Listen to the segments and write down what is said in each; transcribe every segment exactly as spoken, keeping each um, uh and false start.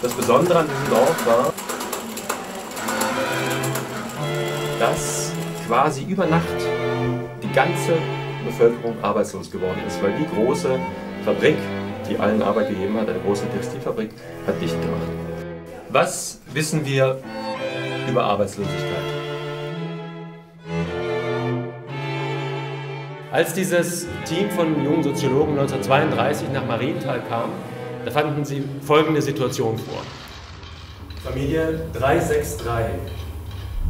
Das Besondere an diesem Dorf war, dass quasi über Nacht die ganze Bevölkerung arbeitslos geworden ist, weil die große Fabrik, die allen Arbeit gegeben hat, eine große Textilfabrik, hat dicht gemacht. Was wissen wir über Arbeitslosigkeit? Als dieses Team von jungen Soziologen neunzehnhundertzweiunddreißig nach Marienthal kam, da fanden sie folgende Situation vor. Familie drei sechs drei.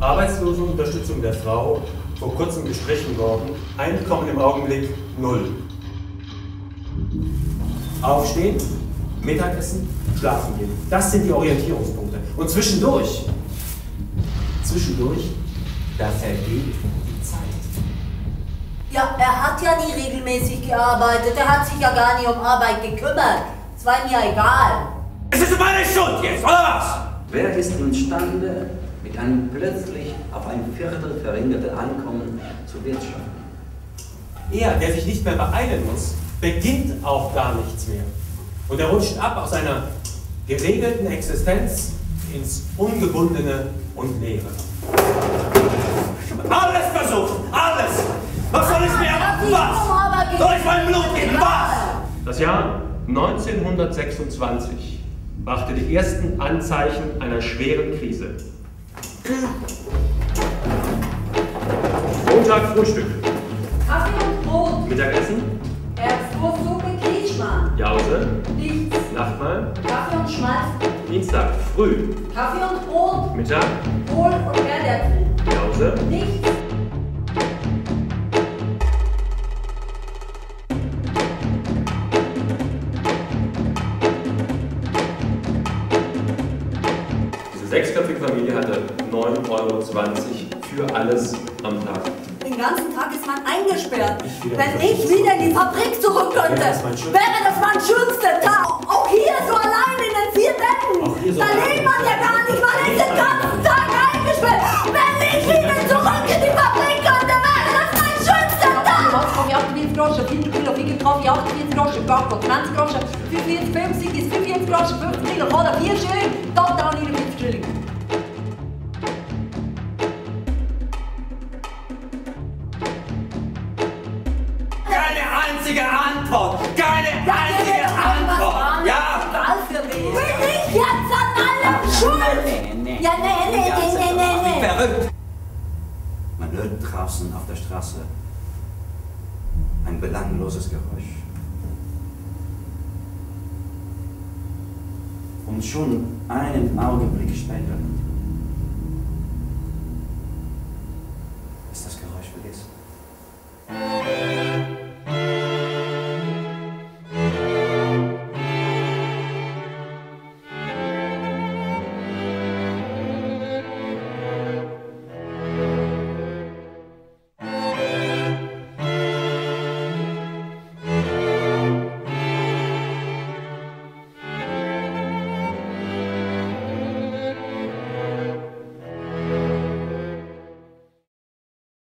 Arbeitslosenunterstützung der Frau, vor kurzem gestrichen worden, Einkommen im Augenblick null. Aufstehen, Mittagessen, schlafen gehen. Das sind die Orientierungspunkte. Und zwischendurch, zwischendurch, da vergeht die Zeit. Ja, er hat ja nie regelmäßig gearbeitet, er hat sich ja gar nicht um Arbeit gekümmert. Es war ihm ja egal. Es ist meine Schuld jetzt, oder was? Wer ist imstande, mit einem plötzlich auf ein Viertel verringerten Einkommen zu wirtschaften? Er, der sich nicht mehr beeilen muss, beginnt auch gar nichts mehr. Und er rutscht ab aus seiner geregelten Existenz ins Ungebundene und Leere. Alles versucht! Alles! Was soll ich mir erwarten? Was? Soll ich mein Blut geben? Was? Das Jahr neunzehnhundertsechsundzwanzig brachte die ersten Anzeichen einer schweren Krise. Montag Frühstück. Kaffee und Brot. Mittagessen. Erbswurstsuppe, Kirschmann. Jause. Nichts. Nachtmahl. Kaffee und Schmalz. Dienstag früh. Kaffee und Brot. Mittag. Kohl und Erdäpfel. Jause. Nichts. Sechsköpfige Familie hatte neun Euro zwanzig für alles am Tag. Den ganzen Tag ist man eingesperrt. Ich Wenn ich wieder in die Fabrik zurück könnte, wäre das mein schönster Tag. Auch hier so allein in den vier Wänden. So da lebt man ja gar nicht, man ist den ganzen Tag eingesperrt. Wenn ich wieder zurück in die Fabrik könnte, wäre das mein schönster Tag. Was habe ich auch mit Groschen? vierzig Kilo, wie getroffen? Ich auch mit Groschen, gar nicht. zwanzig Groschen, fünfundvierzig, fünfzig ist fünfundvierzig Groschen, fünfzig Kilo, oder vier schön. Dort auch nicht. Keine Antwort! Keine einzige Antwort! Ja! Bin ich jetzt an allem schuld? Nee, nee, nee, nee, nee, nee, verrückt! Man hört draußen auf der Straße ein belangloses Geräusch. Und schon einen Augenblick später ist das Geräusch vergessen.